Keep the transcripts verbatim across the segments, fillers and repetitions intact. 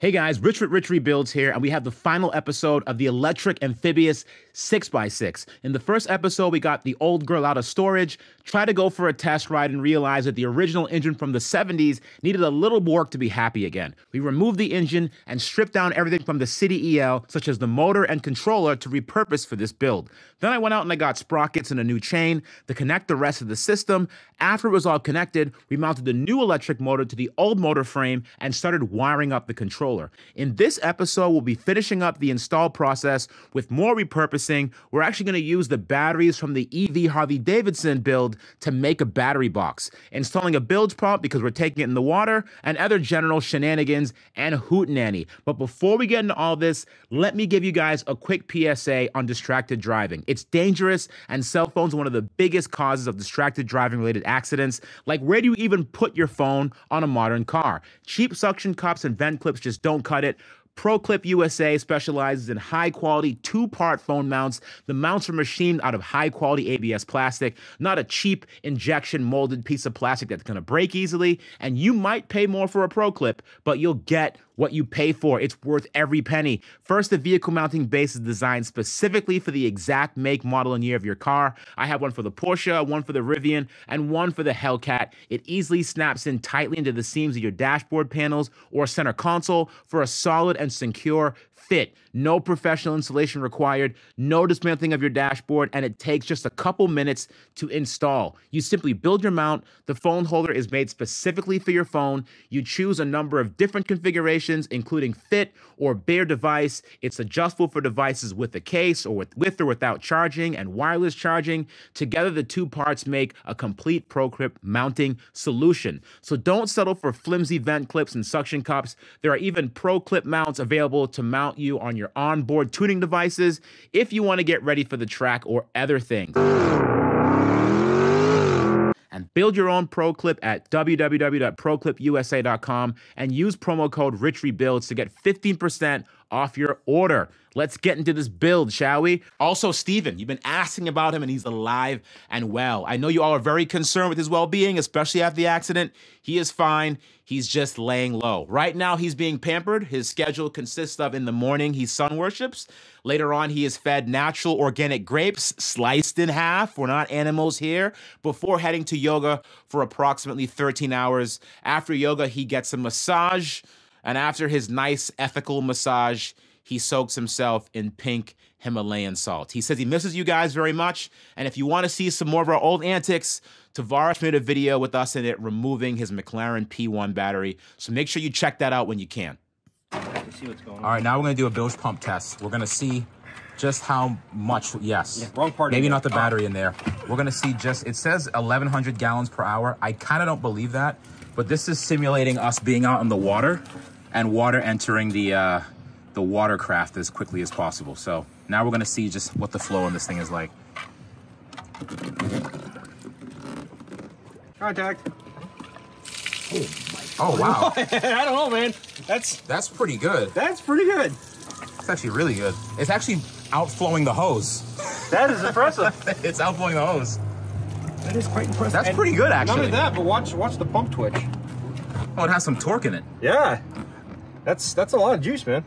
Hey guys, Rich with Rich Rebuilds here, and we have the final episode of the electric amphibious six by six. In the first episode, we got the old girl out of storage, tried to go for a test ride and realized that the original engine from the seventies needed a little work to be happy again. We removed the engine and stripped down everything from the city E L, such as the motor and controller, to repurpose for this build. Then I went out and I got sprockets and a new chain to connect the rest of the system. After it was all connected, we mounted the new electric motor to the old motor frame and started wiring up the controller. In this episode, we'll be finishing up the install process with more repurposing. We're actually going to use the batteries from the E V Harley-Davidson build to make a battery box, installing a bilge pump because we're taking it in the water, and other general shenanigans and hootenanny. But before we get into all this, let me give you guys a quick P S A on distracted driving. It's dangerous, and cell phones are one of the biggest causes of distracted driving-related accidents. Like, where do you even put your phone on a modern car? Cheap suction cups and vent clips just don't cut it. ProClip U S A specializes in high-quality two-part phone mounts. The mounts are machined out of high-quality A B S plastic, not a cheap injection molded piece of plastic that's going to break easily. And you might pay more for a ProClip, but you'll get what you pay for. It's worth every penny. First, the vehicle mounting base is designed specifically for the exact make, model, and year of your car. I have one for the Porsche, one for the Rivian, and one for the Hellcat. It easily snaps in tightly into the seams of your dashboard panels or center console for a solid and secure fit. No professional installation required, no dismantling of your dashboard, and it takes just a couple minutes to install. You simply build your mount. The phone holder is made specifically for your phone. You choose a number of different configurations, including fit or bare device. It's adjustable for devices with a case or with, with or without charging, and wireless charging. Together, the two parts make a complete ProClip mounting solution. So don't settle for flimsy vent clips and suction cups. There are even ProClip mounts available to mount you on your onboard tuning devices if you want to get ready for the track or other things. And build your own ProClip at w w w dot proclip u s a dot com and use promo code RichRebuilds to get fifteen percent off your order. Let's get into this build, shall we? Also, Steven, you've been asking about him, and he's alive and well. I know you all are very concerned with his well-being, especially after the accident. He is fine. He's just laying low. Right now, he's being pampered. His schedule consists of, in the morning, he sun worships. Later on, he is fed natural organic grapes, sliced in half. We're not animals here. Before heading to yoga for approximately thirteen hours. After yoga, he gets a massage. And after his nice ethical massage, he soaks himself in pink Himalayan salt. He says he misses you guys very much. And if you want to see some more of our old antics, Tavares made a video with us in it removing his McLaren P one battery. So make sure you check that out when you can. See what's going on. All right, now we're going to do a bilge pump test. We're going to see just how much, yes. Yeah, wrong part. Maybe not the battery in there. We're going to see just, it says eleven hundred gallons per hour. I kind of don't believe that, but this is simulating us being out in the water and water entering the uh, the watercraft as quickly as possible. So now we're gonna see just what the flow on this thing is like. Contact. Oh, my God. Oh wow. I don't know, man. That's that's pretty good. That's pretty good. It's actually really good. It's actually outflowing the hose. That is impressive. It's outflowing the hose. That is quite impressive. That's and pretty good, actually. Not only that, but watch watch the pump twitch. Oh, it has some torque in it. Yeah. That's that's a lot of juice, man.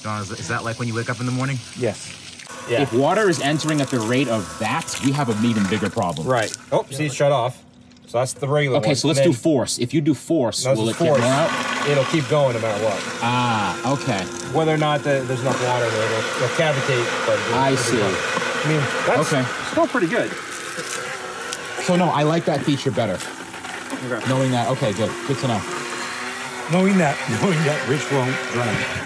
John, is, is that like when you wake up in the morning? Yes. Yeah. If water is entering at the rate of that, we have an even bigger problem. Right. Oh, see, it's shut off. So that's the regular okay, one. Okay, so let's then, do force. If you do force, no, will it force. Keep more out? It'll keep going no matter what. Ah, okay. Whether or not the, there's enough water there, it'll, it'll cavitate. But it'll, I it'll see. I mean, that's okay. Still pretty good. So no, I like that feature better. Okay. Knowing that, okay, good. Good to know. Knowing that, knowing that Rich won't drown.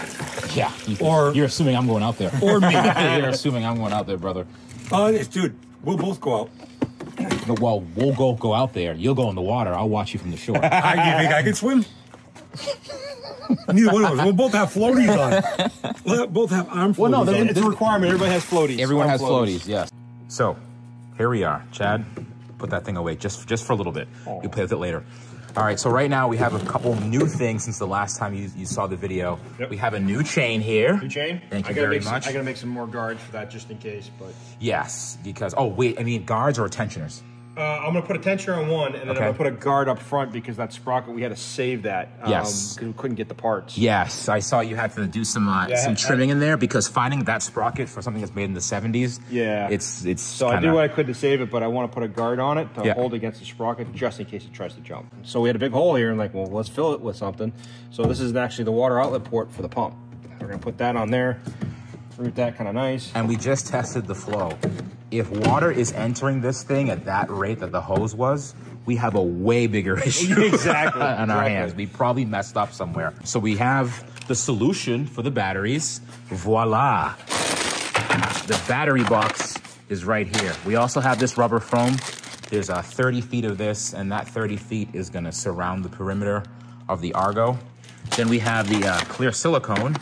Yeah, you, or you're assuming I'm going out there. Or me. You're assuming I'm going out there, brother. Oh, uh, dude, we'll both go out. Well, we'll go go out there. You'll go in the water. I'll watch you from the shore. I think I can swim. Neither one of us. We'll both have floaties on. We'll both have arm floaties. Well, no, on. It's a requirement. Everybody has floaties. Everyone arm has floaties. floaties. Yes. So, here we are, Chad. Put that thing away just just for a little bit. Oh. You'll play with it later. All right, so right now we have a couple new things since the last time you, you saw the video. Yep. We have a new chain here. New chain? Thank you very much. I gotta make some more guards for that just in case, but. Yes, because, oh wait, I mean guards or tensioners? Uh, I'm going to put a tensioner on one, and then okay. I'm going to put a guard up front because that sprocket, we had to save that. Um, yes. Because we couldn't get the parts. Yes. I saw you had to do some uh, yeah, some trimming I, in there because finding that sprocket for something that's made in the seventies. Yeah. It's it's. So kinda... I did what I could to save it, but I want to put a guard on it to yeah. hold against the sprocket just in case it tries to jump. So we had a big hole here, and like, well, let's fill it with something. So this is actually the water outlet port for the pump. We're going to put that on there. Root that kind of nice. And we just tested the flow. If water is entering this thing at that rate that the hose was, we have a way bigger issue exactly, on exactly. our hands. We probably messed up somewhere. So we have the solution for the batteries. Voila. The battery box is right here. We also have this rubber foam. There's uh, thirty feet of this, and that thirty feet is gonna surround the perimeter of the Argo. Then we have the uh, clear silicone.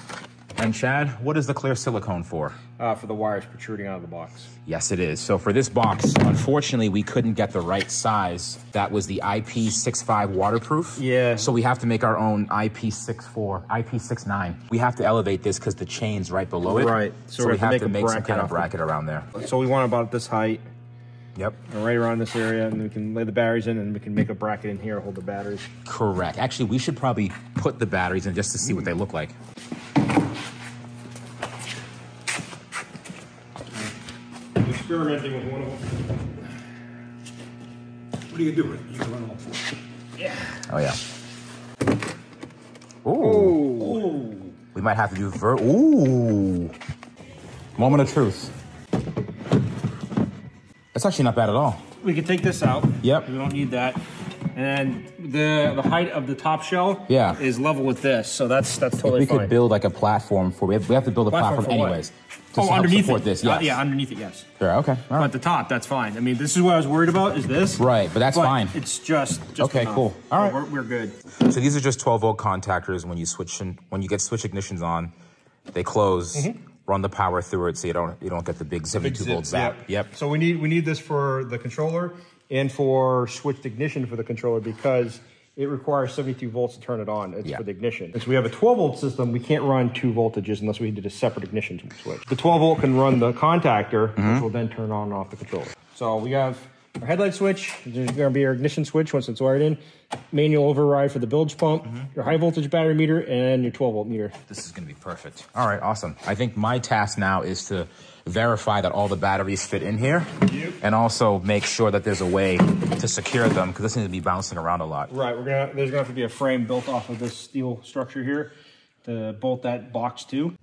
And Chad, what is the clear silicone for? Uh, for the wires protruding out of the box. Yes, it is. So for this box, unfortunately, we couldn't get the right size. That was the I P sixty-five waterproof. Yeah. So we have to make our own I P sixty-four, I P sixty-nine. We have to elevate this because the chain's right below it. Right. So, so we have, have to make, make some kind of bracket around there. So we want about this height. Yep. And right around this area, and we can lay the batteries in, and we can make a bracket in here, hold the batteries. Correct. Actually, we should probably put the batteries in just to see mm. what they look like. Experimenting with one of them. What do you do with it? You can run all four. Yeah. Oh, yeah. Ooh. Ooh. We might have to do ver- Ooh. Moment of truth. That's actually not bad at all. We can take this out. Yep. We don't need that. And the the height of the top shell yeah. is level with this, so that's that's totally fine. We could build like a platform for. We have, we have to build a platform, platform anyways. What? Oh, underneath it. This, yes. uh, yeah, underneath it, yes. Sure, okay. All right. But the top, that's fine. I mean, this is what I was worried about, is this. Right, but that's but fine. It's just, just okay, enough. Cool. All right. We're, we're good. So these are just twelve volt contactors. When you switch in, when you get switch ignitions on, they close, mm-hmm. run the power through it so you don't you don't get the big seventy-two volt back. Yep. yep. So we need we need this for the controller and for switched ignition for the controller because it requires seventy-two volts to turn it on. It's yeah. for the ignition. Since we have a twelve volt system, we can't run two voltages unless we did a separate ignition switch. The twelve volt can run the contactor, mm-hmm. which will then turn on and off the controller. So we have our headlight switch. There's gonna be our ignition switch once it's wired in. Manual override for the bilge pump, mm-hmm. your high voltage battery meter, and your twelve volt meter. This is gonna be perfect. All right, awesome. I think my task now is to verify that all the batteries fit in here, yep. and also make sure that there's a way to secure them because this needs to be bouncing around a lot. Right, we're gonna there's gonna have to be a frame built off of this steel structure here to bolt that box to.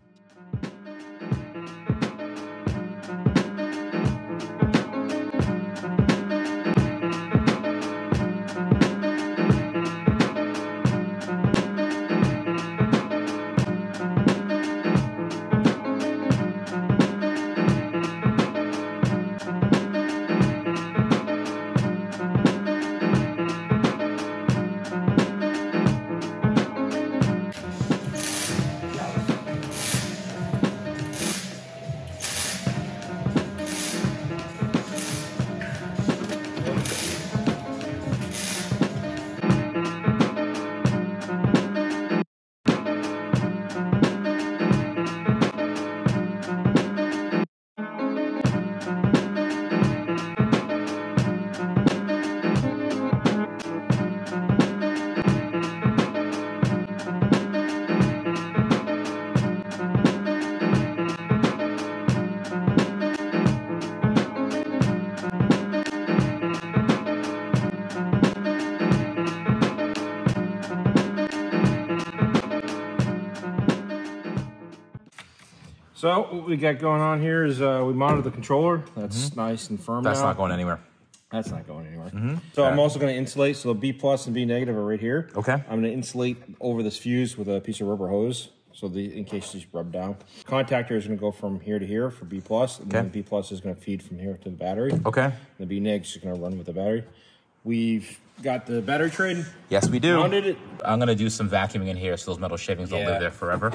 So what we got going on here is uh, we monitored the controller. That's mm-hmm. nice and firm. That's now. not going anywhere. That's not going anywhere. Mm-hmm. So okay. I'm also going to insulate. So the B plus and B negative are right here. Okay. I'm going to insulate over this fuse with a piece of rubber hose. So the in case these rub down. Contactor is going to go from here to here for B plus, and okay. then B plus is going to feed from here to the battery. Okay. And the B negative is going to run with the battery. We've got the battery tray. Yes, we do. It. I'm going to do some vacuuming in here so those metal shavings yeah. don't live there forever.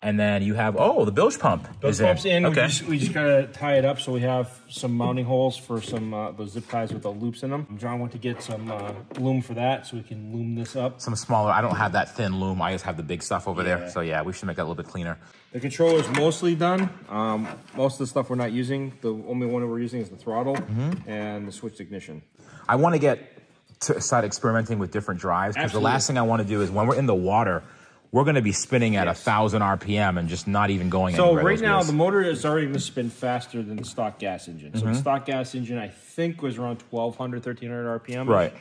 And then you have, oh, the bilge pump. Bilge pump's in. in. Okay. We just, we just gotta tie it up. So we have some mounting holes for some uh, those zip ties with the loops in them. John went to get some uh, loom for that so we can loom this up. Some smaller, I don't have that thin loom. I just have the big stuff over yeah. there. So yeah, we should make that a little bit cleaner. The controller's mostly done. Um, most of the stuff we're not using. The only one we're using is the throttle mm-hmm. and the switched ignition. I want to get to start experimenting with different drives, because the last thing I want to do is when we're in the water, we're going to be spinning at yes. one thousand R P M and just not even going so anywhere. So right now, the motor is already going to spin faster than the stock gas engine. So mm-hmm. the stock gas engine, I think, was around twelve hundred, thirteen hundred R P M. Right.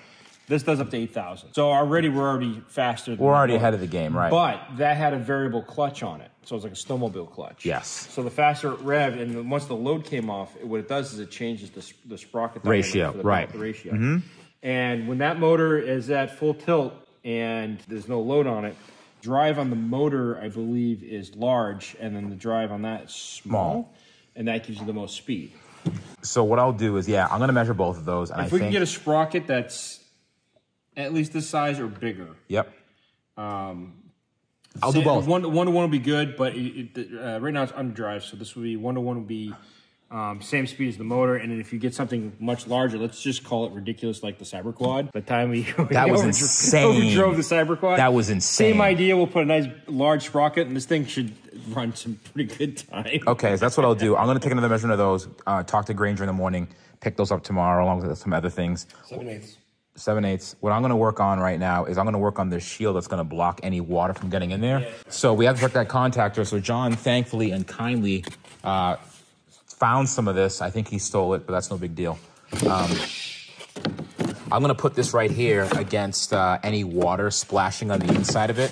This does up to eight thousand. So already, we're already faster than We're already ahead of the game, right. But that had a variable clutch on it. So it's like a snowmobile clutch. Yes. So the faster it revved, and once the load came off, what it does is it changes the, the sprocket ratio. The right. ratio. Mm-hmm. And when that motor is at full tilt and there's no load on it, drive on the motor, I believe, is large, and then the drive on that is small, small, and that gives you the most speed. So what I'll do is, yeah, I'm going to measure both of those. And if I we think... can get a sprocket that's at least this size or bigger. Yep. Um, I'll do both. One, one to one will be good, but it, it, uh, right now it's underdrive, so this would be one to one would be um, same speed as the motor, and then if you get something much larger, let's just call it ridiculous, like the Cyberquad. The time we that was insane. We drove the Cyberquad. That was insane. Same idea. We'll put a nice large sprocket, and this thing should run some pretty good time. Okay, so that's what I'll do. I'm going to take another measurement of those. Uh, talk to Granger in the morning. Pick those up tomorrow, along with some other things. Seven eighths. Seven eighths. What I'm going to work on right now is I'm going to work on this shield that's going to block any water from getting in there. Yeah. So we have to check that contactor. So John, thankfully and kindly, uh, found some of this. I think he stole it, but that's no big deal. Um, I'm going to put this right here against uh, any water splashing on the inside of it.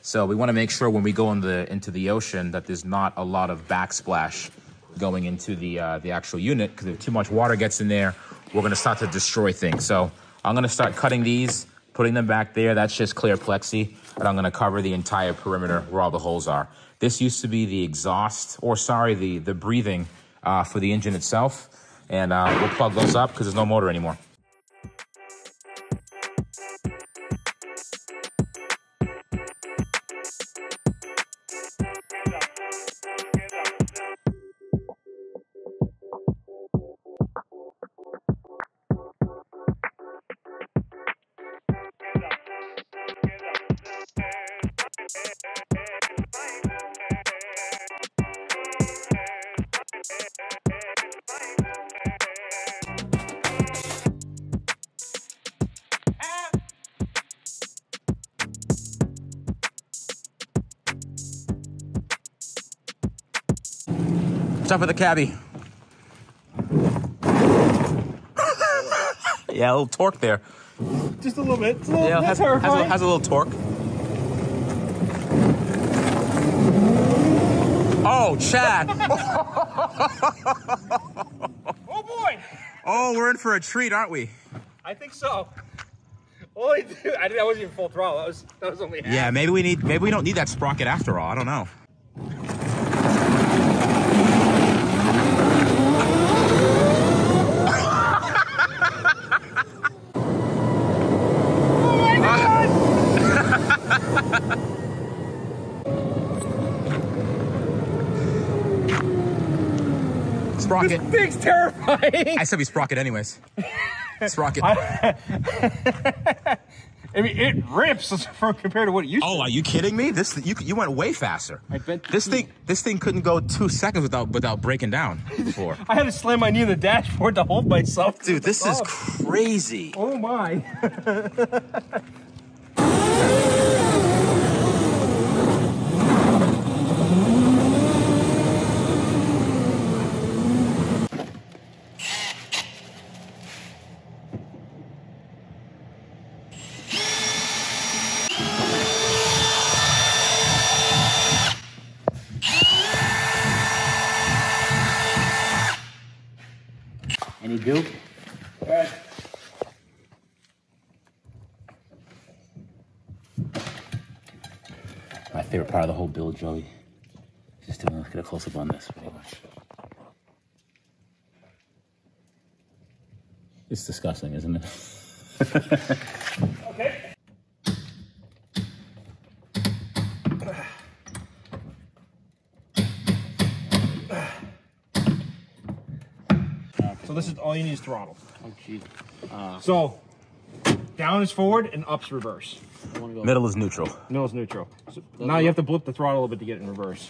So we want to make sure when we go in the, into the ocean that there's not a lot of backsplash going into the, uh, the actual unit, because if too much water gets in there, we're going to start to destroy things. So I'm going to start cutting these, putting them back there. That's just clear plexi. And I'm going to cover the entire perimeter where all the holes are. This used to be the exhaust, or sorry, the, the breathing uh, for the engine itself. And uh, we'll plug those up because there's no motor anymore. What's up with the cabbie? Yeah, a little torque there. Just a little bit. It's a little, yeah, that's has, horrifying. Has, has a little torque. Oh, Chad. Oh, boy. Oh, we're in for a treat, aren't we? I think so. Only two, I didn't, I wasn't even full throttle. That was, that was only half. Yeah, maybe we need, maybe we don't need that sprocket after all. I don't know. Sprocket. This thing's terrifying. I said we sprocket anyways. Sprocket. I, I mean, it rips from compared to what it used to. Oh, are you kidding me? This you you went way faster. I bet this thing this thing couldn't go two seconds without without breaking down before. I had to slam my knee in the dashboard to hold myself. Dude, this is crazy. Oh my. Any goo? Right. My favorite part of the whole build, Joey. Just doing, let's get a close-up on this. Pretty much. It's disgusting, isn't it? Okay. So this is all you need is throttle. Oh, geez. Uh, so down is forward and up's reverse. I wanna go middle up. Is neutral. Middle is neutral. So now work. You have to blip the throttle a bit to get it in reverse.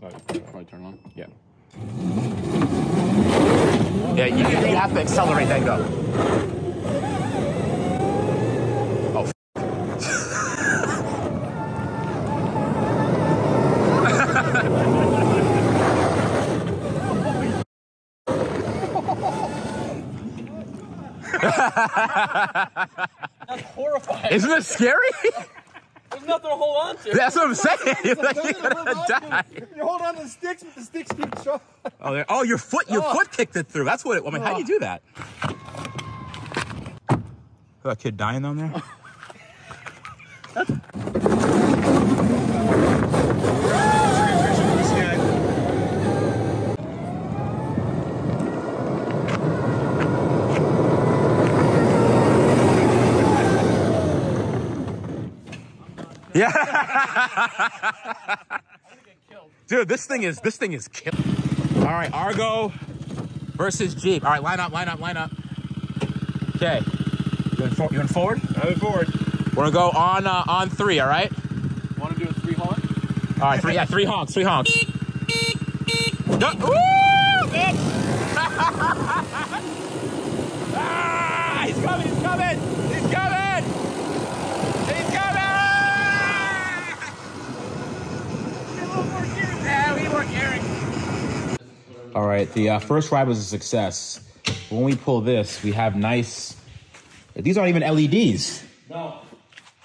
Probably turn on. Yeah. Yeah, you, you have to accelerate, then go. Oh, that's horrifying. Isn't that scary? There's nothing to hold on to. That's what I'm saying. You're, like, you're gonna die. You hold on to the sticks, but the sticks keep shot. Oh, oh, your foot, your oh. foot kicked it through. That's what it. I mean, oh. how do you do that? Is that kid dying down there? That's yeah. I'm gonna get killed. Dude, this thing is this thing is killed. All right, Argo versus Jeep. All right, line up, line up, line up. Okay. You going for, you going forward? I'm going forward. We're gonna go on uh, on three. All right. Want to do a three honk? All right, three. Yeah, three honks, three honks. No, woo! Ah, he's coming! He's coming! He's coming! All right, the uh, first ride was a success. When we pull this, we have nice, these aren't even L E Ds. No.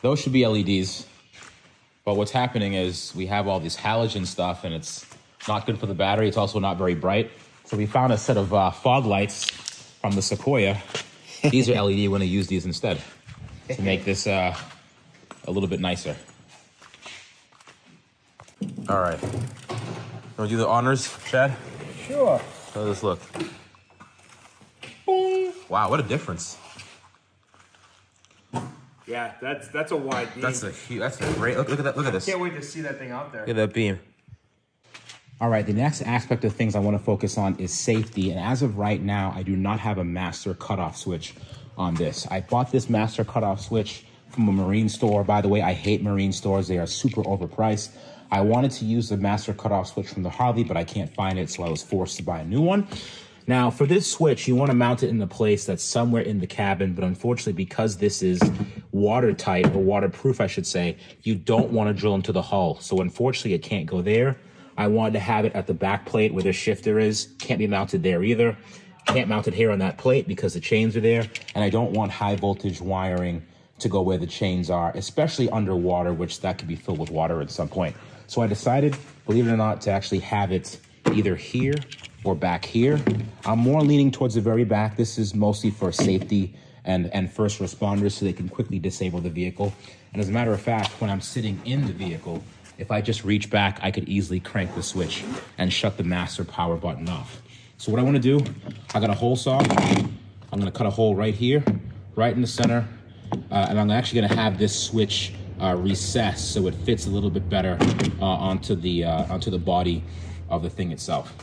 Those should be L E Ds. But what's happening is we have all this halogen stuff and it's not good for the battery. It's also not very bright. So we found a set of uh, fog lights from the Sequoia. These are L E D, we're gonna use these instead to make this uh, a little bit nicer. All right, you wanna do the honors, Chad? Sure. How does this look? Boom. Wow, what a difference. Yeah, that's that's a wide beam. That's a huge, that's a great, look, look at that, look at this. I can't wait to see that thing out there. Look at that beam. All right, the next aspect of things I wanna focus on is safety. And as of right now, I do not have a master cutoff switch on this. I bought this master cutoff switch from a marine store. By the way, I hate marine stores. They are super overpriced. I wanted to use the master cutoff switch from the Harley, but I can't find it, so I was forced to buy a new one. Now, for this switch, you want to mount it in a place that's somewhere in the cabin, but unfortunately, because this is watertight, or waterproof, I should say, you don't want to drill into the hull. So unfortunately, it can't go there. I wanted to have it at the back plate where the shifter is. Can't be mounted there either. Can't mount it here on that plate because the chains are there, and I don't want high voltage wiring to go where the chains are, especially underwater, which that could be filled with water at some point. So I decided, believe it or not, to actually have it either here or back here. I'm more leaning towards the very back. This is mostly for safety and, and first responders so they can quickly disable the vehicle. And as a matter of fact, when I'm sitting in the vehicle, if I just reach back, I could easily crank the switch and shut the master power button off. So what I wanna do, I got a hole saw. I'm gonna cut a hole right here, right in the center. Uh, and I'm actually gonna have this switch Uh, recess so it fits a little bit better uh, onto the uh, onto the body of the thing itself.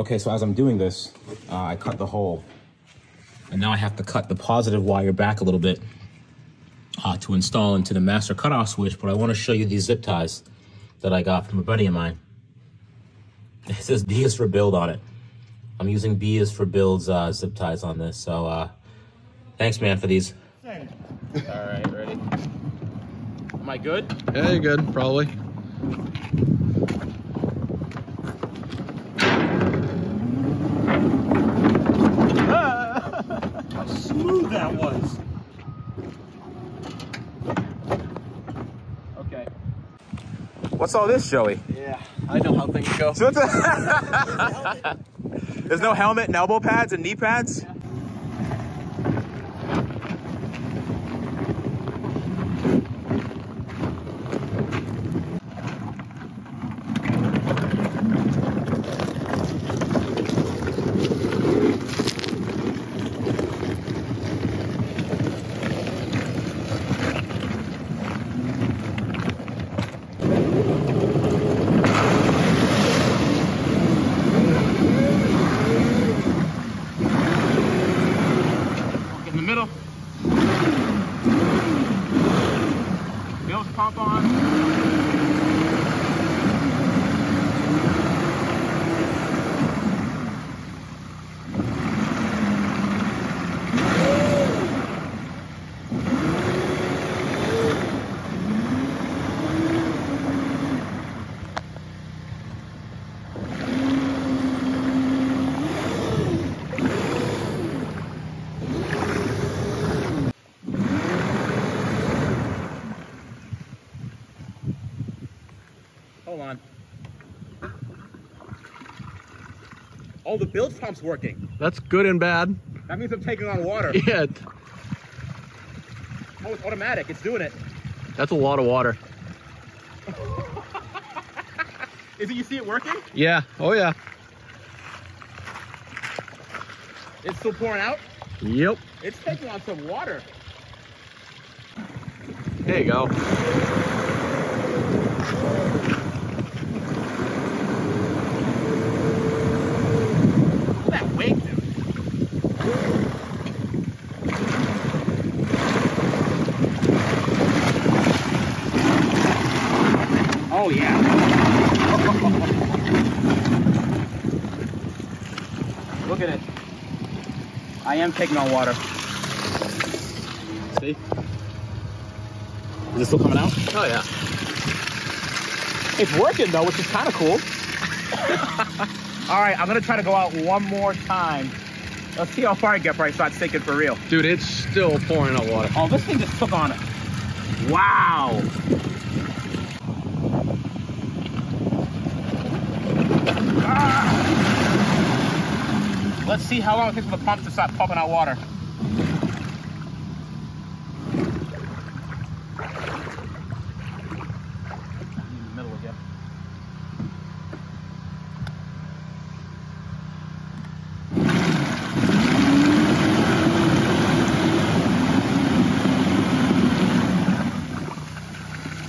Okay, so as I'm doing this, uh, I cut the hole, and now I have to cut the positive wire back a little bit uh, to install into the master cutoff switch. But I want to show you these zip ties that I got from a buddy of mine. It says B is for build on it. I'm using B is for builds uh, zip ties on this. So uh, thanks, man, for these. All right, ready? Am I good? Yeah, you're good, probably. Ah! How smooth that was. Okay. What's all this, Joey? Yeah. I know how things go. So a there's no helmet and elbow pads and knee pads? Yeah. Hold on. Oh, the build pump's working. That's good and bad. That means I'm taking on water. Yeah. Oh, it's automatic. It's doing it. That's a lot of water. Is it, you see it working? Yeah. Oh, yeah. It's still pouring out? Yep. It's taking on some water. There you go. Look at that wake, dude. Oh, yeah. Look at it. I am taking on water. See? Is it still coming out? Oh, yeah. It's working, though, which is kind of cool. All right, I'm going to try to go out one more time. Let's see how far I get before I start sinking for real. Dude, it's still pouring out water. Oh, this thing just took on it. Wow. Ah. Let's see how long it takes for the pump to start pumping out water.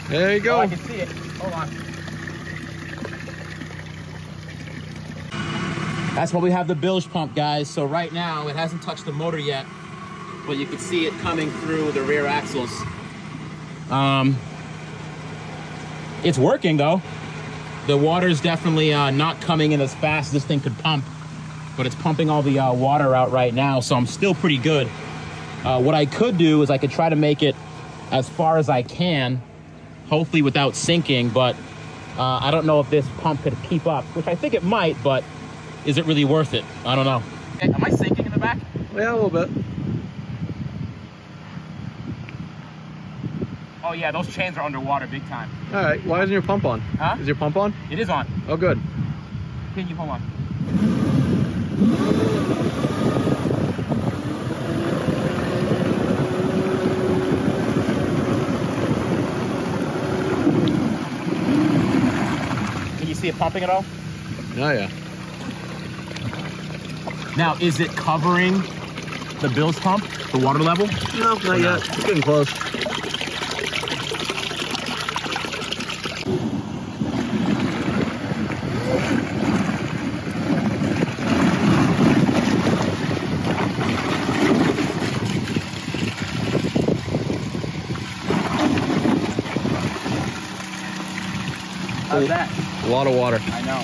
There you go. Oh, I can see it. Hold on. That's why we have the bilge pump, guys. So right now, it hasn't touched the motor yet, but you can see it coming through the rear axles. Um, it's working, though. The water's definitely uh, not coming in as fast as this thing could pump, but it's pumping all the uh, water out right now, so I'm still pretty good. Uh, what I could do is I could try to make it as far as I can, hopefully without sinking, but uh, I don't know if this pump could keep up, which I think it might, but is it really worth it? I don't know. Okay, am I sinking in the back? Yeah, a little bit. Oh yeah, those chains are underwater big time. All right, why isn't your pump on? Huh? Is your pump on? It is on. Oh, good. Can you hold on? It pumping at all? Oh yeah. Now, is it covering the bilge pump, the water level? No, not or yet. It's getting close. How's that? A lot of water. I know.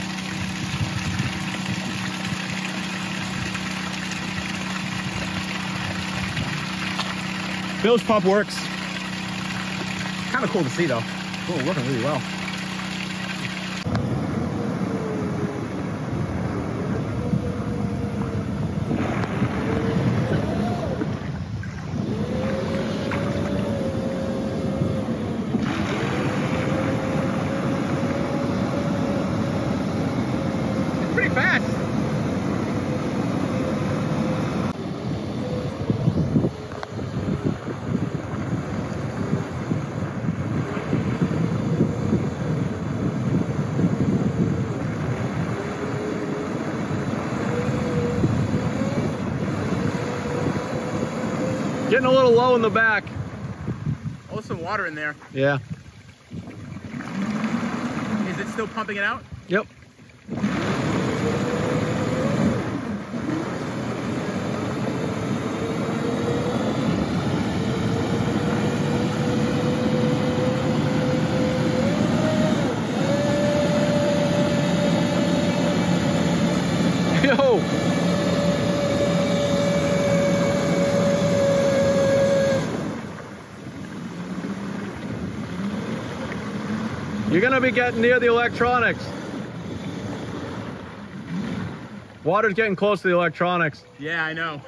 Bilge pump works. Kind of cool to see, though. Cool, working really well. Getting a little low in the back. Oh, some water in there. Yeah. Is it still pumping it out? Yep. Yo! You're gonna be getting near the electronics. Water's getting close to the electronics. Yeah, I know.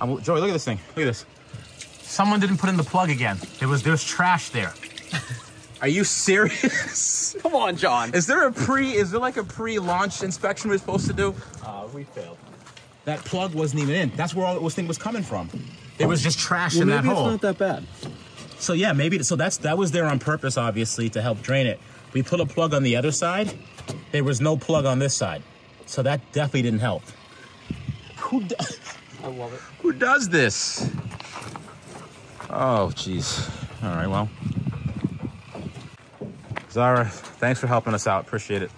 I'm, Joey, look at this thing. Look at this. Someone didn't put in the plug again. There was there's trash there. Are you serious? Come on, John. Is there a pre? Is there like a pre-launch inspection we're supposed to do? Uh, we failed. That plug wasn't even in. That's where all this thing was coming from. It was just trash well, in that hole. Maybe it's not that bad. So yeah, maybe. So that's that was there on purpose, obviously, to help drain it. We put a plug on the other side. There was no plug on this side, so that definitely didn't help. Who? Do I love it. Who does this? Oh, jeez. All right, well. Zara, thanks for helping us out. Appreciate it.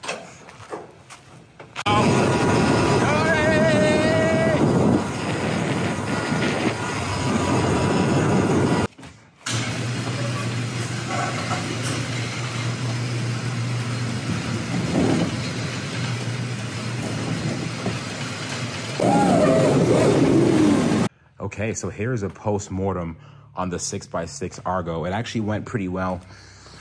Okay, so here's a post-mortem on the six by six Argo. It actually went pretty well.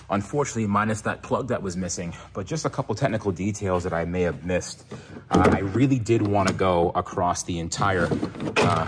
Unfortunately, minus that plug that was missing, but just a couple technical details that I may have missed. Uh, I really did want to go across the entire uh,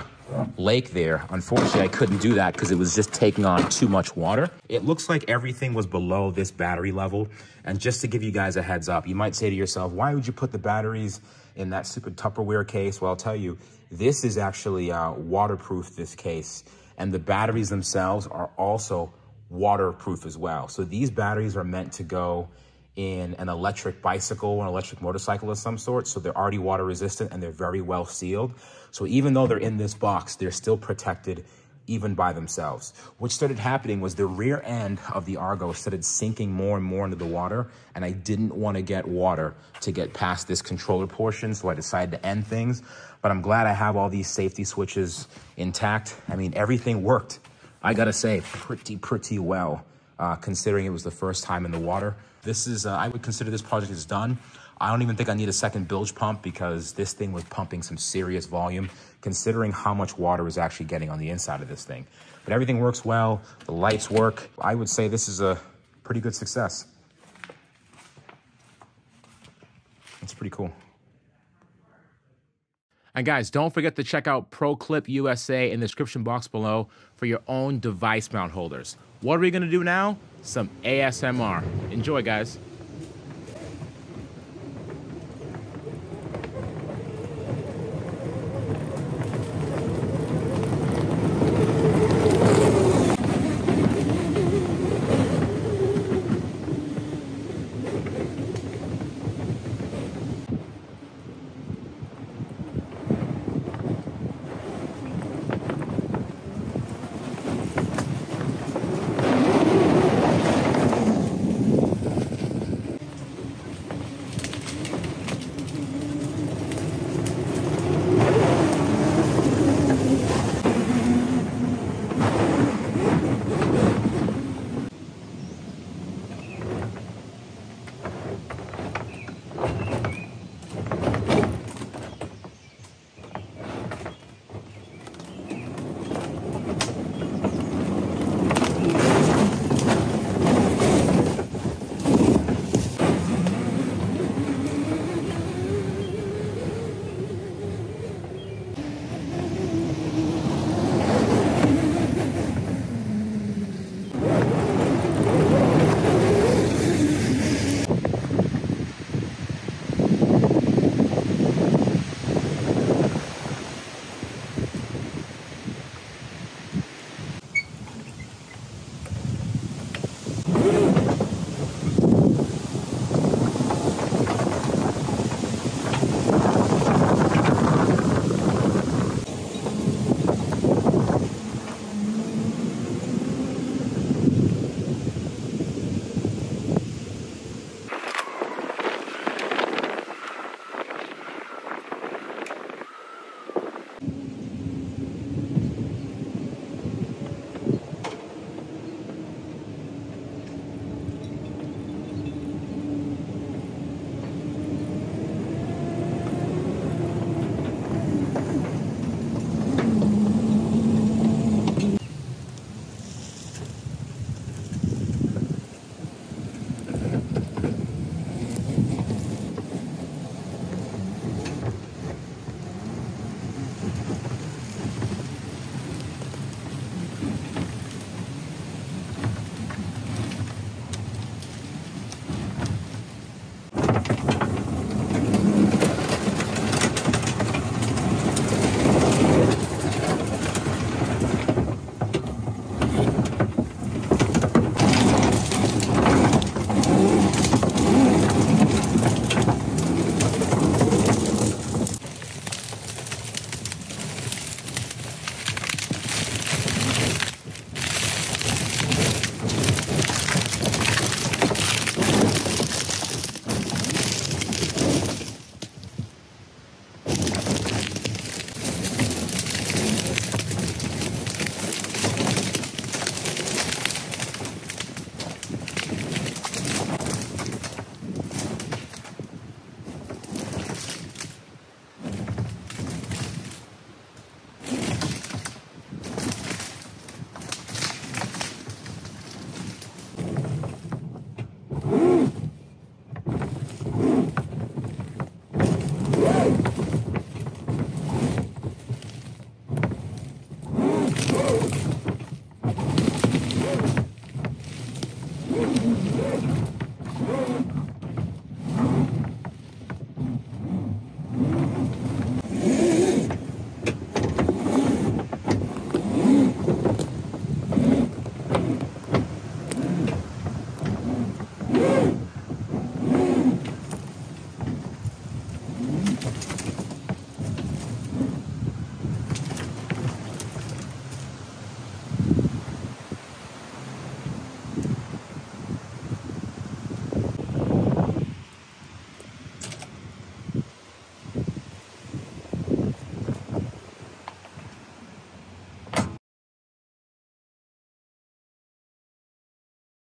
lake there. Unfortunately, I couldn't do that because it was just taking on too much water. It looks like everything was below this battery level. And just to give you guys a heads up, you might say to yourself, why would you put the batteries in that stupid Tupperware case? Well, I'll tell you, this is actually uh, waterproof, this case. And the batteries themselves are also waterproof as well. So these batteries are meant to go in an electric bicycle or an electric motorcycle of some sort. So they're already water resistant and they're very well sealed. So even though they're in this box, they're still protected even by themselves. What started happening was the rear end of the Argo started sinking more and more into the water, and I didn't want to get water to get past this controller portion, so I decided to end things. But I'm glad I have all these safety switches intact. I mean, everything worked, I gotta say, pretty, pretty well, uh, considering it was the first time in the water. This is, uh, I would consider this project is done. I don't even think I need a second bilge pump because this thing was pumping some serious volume, considering how much water is actually getting on the inside of this thing. But everything works well, the lights work. I would say this is a pretty good success. It's pretty cool. And guys, don't forget to check out ProClip U S A in the description box below for your own device mount holders. What are we gonna do now? Some A S M R. Enjoy, guys.